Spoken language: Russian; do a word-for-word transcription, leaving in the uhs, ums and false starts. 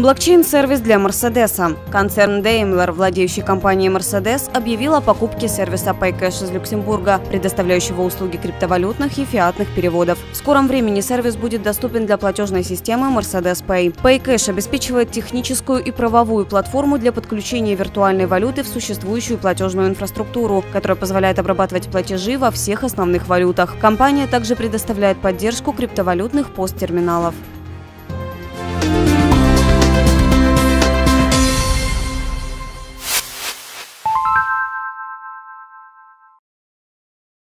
Блокчейн-сервис для Мерседеса. Концерн Daimler, владеющий компанией Mercedes, объявил о покупке сервиса PayCash из Люксембурга, предоставляющего услуги криптовалютных и фиатных переводов. В скором времени сервис будет доступен для платежной системы Mercedes Pay. PayCash обеспечивает техническую и правовую платформу для подключения виртуальной валюты в существующую платежную инфраструктуру, которая позволяет обрабатывать платежи во всех основных валютах. Компания также предоставляет поддержку криптовалютных пи о эс-терминалов.